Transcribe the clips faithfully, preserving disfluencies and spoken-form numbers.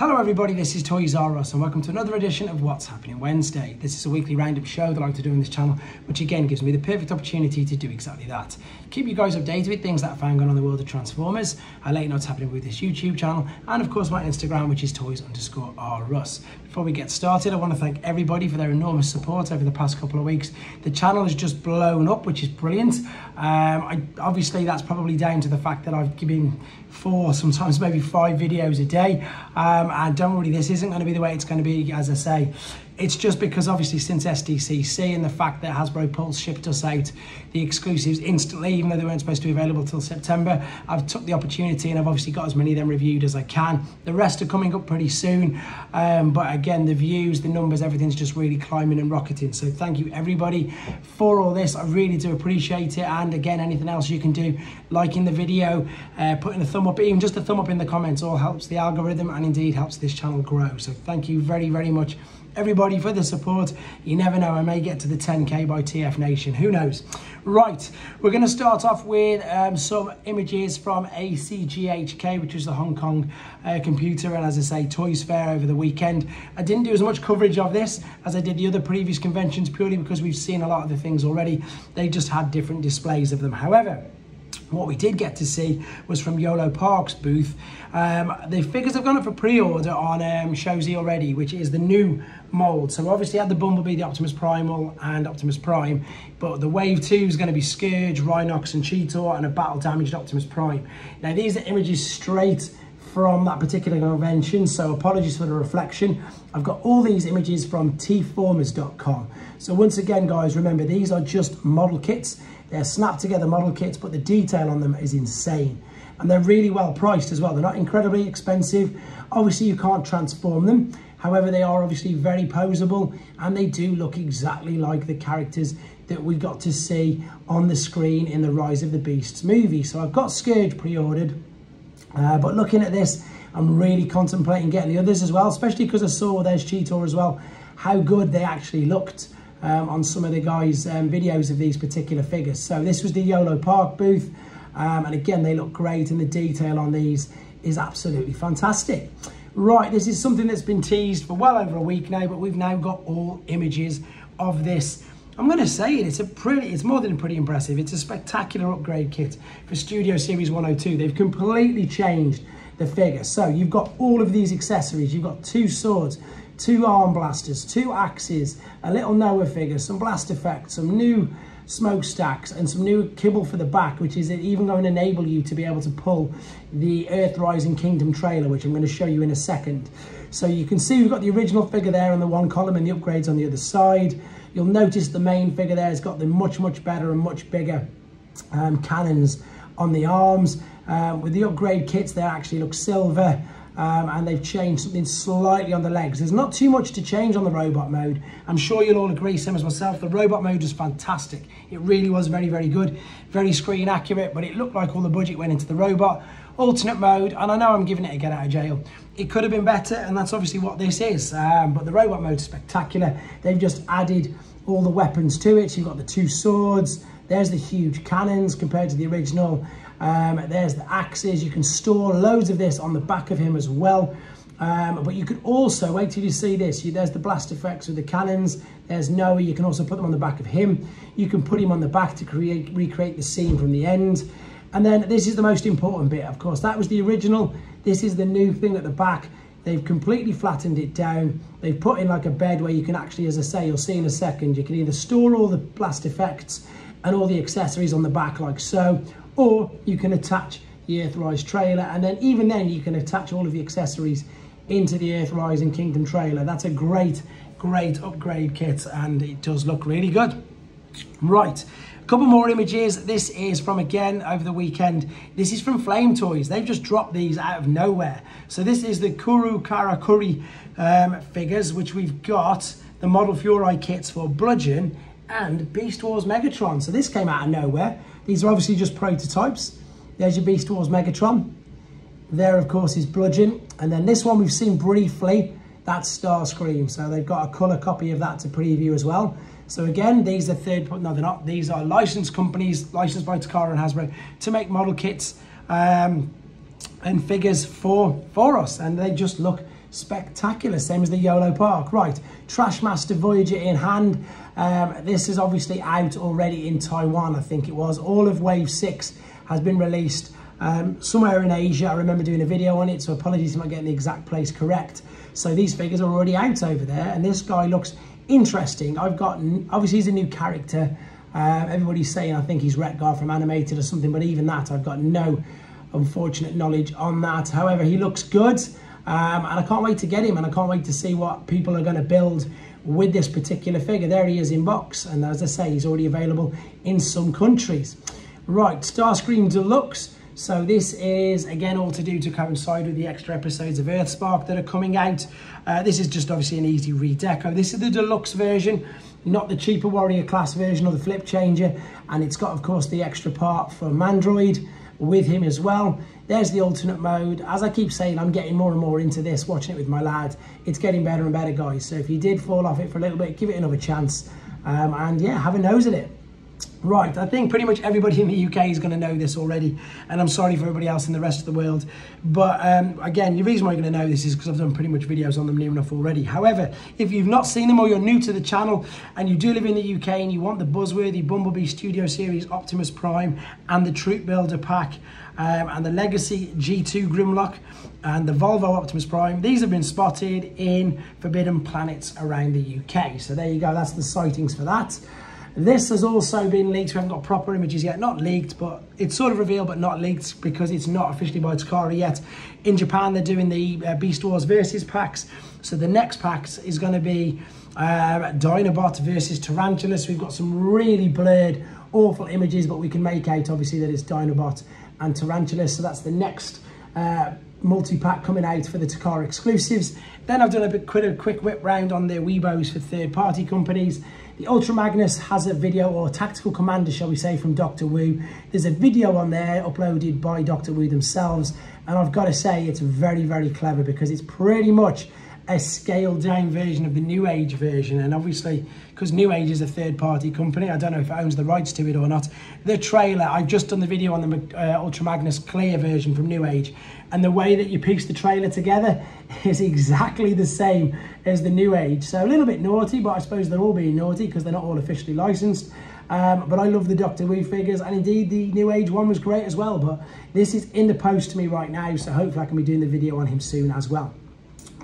Hello everybody, this is Toys R Us and welcome to another edition of What's Happening Wednesday. This is a weekly roundup show that I like to do on this channel, which again gives me the perfect opportunity to do exactly that. Keep you guys updated with things that I found going on in the world of Transformers. I let you know what's happening with this YouTube channel and of course my Instagram, which is Toys underscore R Us. Before we get started, I want to thank everybody for their enormous support over the past couple of weeks. The channel has just blown up, which is brilliant. Um, I, obviously that's probably down to the fact that I've given four, sometimes maybe five videos a day. Um, And don't worry, this isn't going to be the way it's going to be, as I say. It's just because obviously since S D C C and the fact that Hasbro Pulse shipped us out the exclusives instantly, even though they weren't supposed to be available till September, I've took the opportunity and I've obviously got as many of them reviewed as I can. The rest are coming up pretty soon. Um, but again, the views, the numbers, everything's just really climbing and rocketing. So thank you everybody for all this. I really do appreciate it. And again, anything else you can do, liking the video, uh, putting a thumb up, even just a thumb up in the comments, all helps the algorithm and indeed helps this channel grow. So thank you very, very much everybody for the support. You never know, I may get to the ten K by T F Nation, who knows. Right, we're going to start off with um, some images from A C G H K, which is the Hong Kong uh, computer and, as I say, Toys Fair over the weekend. I didn't do as much coverage of this as I did the other previous conventions purely because we've seen a lot of the things already. They just had different displays of them. However, what we did get to see was from Yolo Park's booth. Um, the figures have gone up for pre-order on um, Showz already, which is the new mould. So obviously had the Bumblebee, the Optimus Primal and Optimus Prime, but the Wave two is going to be Scourge, Rhinox and Cheetor and a battle-damaged Optimus Prime. Now these are images straight from that particular convention, so apologies for the reflection. I've got all these images from t formers dot com. So once again, guys, remember these are just model kits. They're snapped together model kits, but the detail on them is insane. And they're really well priced as well. They're not incredibly expensive. Obviously, you can't transform them. However, they are obviously very poseable and they do look exactly like the characters that we got to see on the screen in the Rise of the Beasts movie. So I've got Scourge pre-ordered, uh, but looking at this, I'm really contemplating getting the others as well, especially because I saw there's Cheetor as well, how good they actually looked. Um, on some of the guys' um, videos of these particular figures. So this was the Yolo Park booth, um, and again they look great and the detail on these is absolutely fantastic. Right, this is something that's been teased for well over a week now, but we've now got all images of this. I'm going to say it, it's a pretty, it's more than pretty impressive. It's a spectacular upgrade kit for Studio Series one oh two. They've completely changed the figure. So you've got all of these accessories. You've got two swords, two arm blasters, two axes, a little Noah figure, some blast effects, some new smokestacks and some new kibble for the back, which is even going to enable you to be able to pull the Earthrise and Kingdom trailer, which I'm going to show you in a second. So you can see we've got the original figure there on the one column and the upgrades on the other side. You'll notice the main figure there has got the much, much better and much bigger um, cannons on the arms. Uh, with the upgrade kits, they actually look silver. Um, and they've changed something slightly on the legs. There's not too much to change on the robot mode. I'm sure you'll all agree, same as myself, the robot mode was fantastic. It really was very, very good, very screen accurate, but it looked like all the budget went into the robot. Alternate mode, and I know I'm giving it a get out of jail. It could have been better, and that's obviously what this is. Um, but the robot mode is spectacular. They've just added all the weapons to it. So you've got the two swords. There's the huge cannons compared to the original. Um, there's the axes. You can store loads of this on the back of him as well. Um, but you could also, wait till you see this, you, there's the blast effects with the cannons. There's Noah, you can also put them on the back of him. You can put him on the back to create recreate the scene from the end. And then this is the most important bit, of course. That was the original. This is the new thing at the back. They've completely flattened it down. They've put in like a bed where you can actually, as I say, you'll see in a second, you can either store all the blast effects and all the accessories on the back like so, or you can attach the Earthrise trailer, and then even then you can attach all of the accessories into the Earthrise and Kingdom trailer. That's a great, great upgrade kit and it does look really good. Right, a couple more images. This is from, again, over the weekend. This is from Flame Toys. They've just dropped these out of nowhere. So this is the Kuru Karakuri um, figures, which we've got the Model Fury kits for Bludgeon and Beast Wars Megatron. So this came out of nowhere. These are obviously just prototypes. There's your Beast Wars Megatron. There, of course, is Bludgeon. And then this one we've seen briefly, that's Starscream. So they've got a colour copy of that to preview as well. So again, these are third, no they're not. These are licensed companies, licensed by Takara and Hasbro to make model kits um, and figures for, for us. And they just look spectacular, same as the Yolo Park. Right, Trash Master Voyager in hand. Um, this is obviously out already in Taiwan, I think it was. All of Wave six has been released um, somewhere in Asia. I remember doing a video on it, so apologies if I'm not getting the exact place correct. So these figures are already out over there, and this guy looks interesting. I've gotten, obviously he's a new character. Uh, everybody's saying I think he's Retgar from Animated or something, but even that, I've got no unfortunate knowledge on that. However, he looks good. Um, and I can't wait to get him, and I can't wait to see what people are going to build with this particular figure. There he is in box, and as I say, he's already available in some countries. Right, Starscream Deluxe. So this is, again, all to do to coincide with the extra episodes of Earthspark that are coming out. Uh, this is just obviously an easy redeco. This is the deluxe version, not the cheaper warrior class version or the flip changer. And it's got, of course, the extra part for Mandroid with him as well. There's the alternate mode. As I keep saying, I'm getting more and more into this, watching it with my lad. It's getting better and better, guys. So if you did fall off it for a little bit, give it another chance. Um, and yeah, have a nose at it. Right, I think pretty much everybody in the U K is going to know this already, and I'm sorry for everybody else in the rest of the world. But um, again, the reason why you're going to know this is because I've done pretty much videos on them near enough already. However, if you've not seen them or you're new to the channel and you do live in the U K and you want the buzzworthy Bumblebee Studio Series Optimus Prime and the Troop Builder Pack um, and the Legacy G two Grimlock and the Volvo Optimus Prime, these have been spotted in Forbidden Planets around the U K. So there you go, that's the sightings for that. This has also been leaked. We haven't got proper images yet. Not leaked, but it's sort of revealed, but not leaked, because it's not officially by Takara yet. In Japan, they're doing the uh, Beast Wars versus packs. So the next packs is going to be uh, Dinobot versus Tarantulas. We've got some really blurred, awful images, but we can make out, obviously, that it's Dinobot and Tarantulas. So that's the next uh, multi-pack coming out for the Takara exclusives. Then I've done a bit quick, a quick whip round on their Weebos for third-party companies. The Ultra Magnus has a video, or tactical commander, shall we say, from Doctor Wu. There's a video on there uploaded by Doctor Wu themselves. And I've got to say, it's very, very clever, because it's pretty much a scaled down version of the New Age version. And obviously, because New Age is a third party company, I don't know if it owns the rights to it or not. The trailer, I've just done the video on the uh, Ultra Magnus clear version from New Age. And the way that you piece the trailer together is exactly the same as the New Age. So a little bit naughty, but I suppose they're all being naughty because they're not all officially licensed. Um, but I love the Doctor Wu figures, and indeed the New Age one was great as well. But this is in the post to me right now, so hopefully I can be doing the video on him soon as well.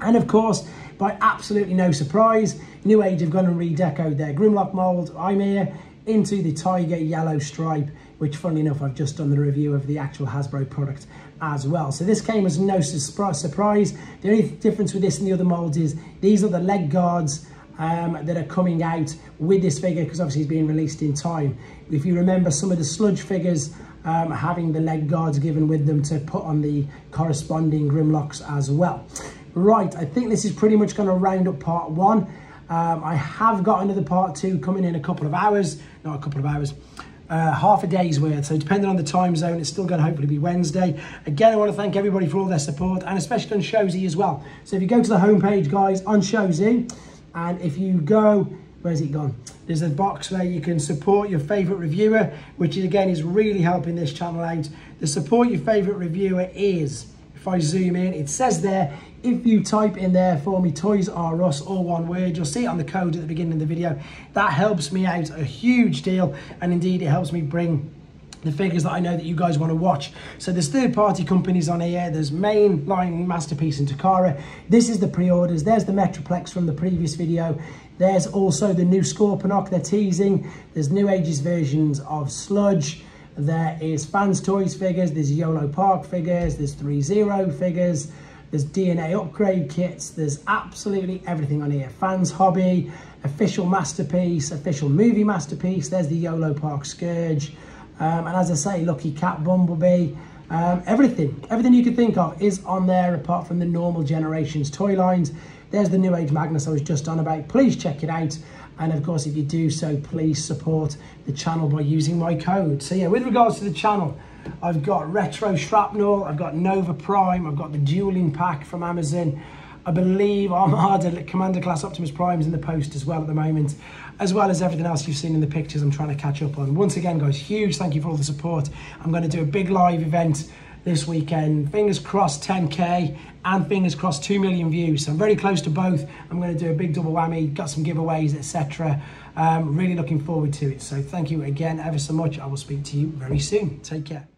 And of course, by absolutely no surprise, New Age have gone and redecoed their Grimlock mould, I'm here, into the Tiger Yellow Stripe, which funnily enough, I've just done the review of the actual Hasbro product as well. So this came as no surprise. The only difference with this and the other moulds is these are the leg guards um, that are coming out with this figure, because obviously it's being released in time. If you remember some of the Sludge figures, Um, having the leg guards given with them to put on the corresponding Grimlocks as well. Right, I think this is pretty much going to round up part one. Um, I have got another part two coming in a couple of hours. Not a couple of hours. Uh, half a day's worth. So depending on the time zone, it's still going to hopefully be Wednesday. Again, I want to thank everybody for all their support, and especially on Showz as well. So if you go to the homepage, guys, on Showz, and if you go... Where's it gone? There's a box where you can support your favourite reviewer, which again is really helping this channel out. The support your favourite reviewer is, if I zoom in, it says there, if you type in there for me, Toys R Us, all one word, you'll see it on the code at the beginning of the video. That helps me out a huge deal, and indeed it helps me bring the figures that I know that you guys want to watch. So there's third-party companies on here. There's mainline Masterpiece and Takara. This is the pre-orders. There's the Metroplex from the previous video. There's also the new Scorponok they're teasing. There's New Ages versions of Sludge. There is Fans Toys figures. There's Yolo Park figures. There's three zero figures. There's D N A upgrade kits. There's absolutely everything on here. Fans Hobby, official Masterpiece, official movie Masterpiece. There's the Yolo Park Scourge. Um, and as I say, Lucky Cat, Bumblebee, um, everything, everything you could think of is on there apart from the normal Generations toy lines. There's the New Age Magnus I was just on about. Please check it out. And of course, if you do so, please support the channel by using my code. So yeah, with regards to the channel, I've got Retro Shrapnel, I've got Nova Prime, I've got the Dueling Pack from Amazon. I believe Armada Commander Class Optimus Prime's in the post as well at the moment, as well as everything else you've seen in the pictures I'm trying to catch up on. Once again, guys, huge thank you for all the support. I'm going to do a big live event this weekend. Fingers crossed ten K and fingers crossed two million views. So I'm very close to both. I'm going to do a big double whammy, got some giveaways, et cetera. Um, really looking forward to it. So thank you again ever so much. I will speak to you very soon. Take care.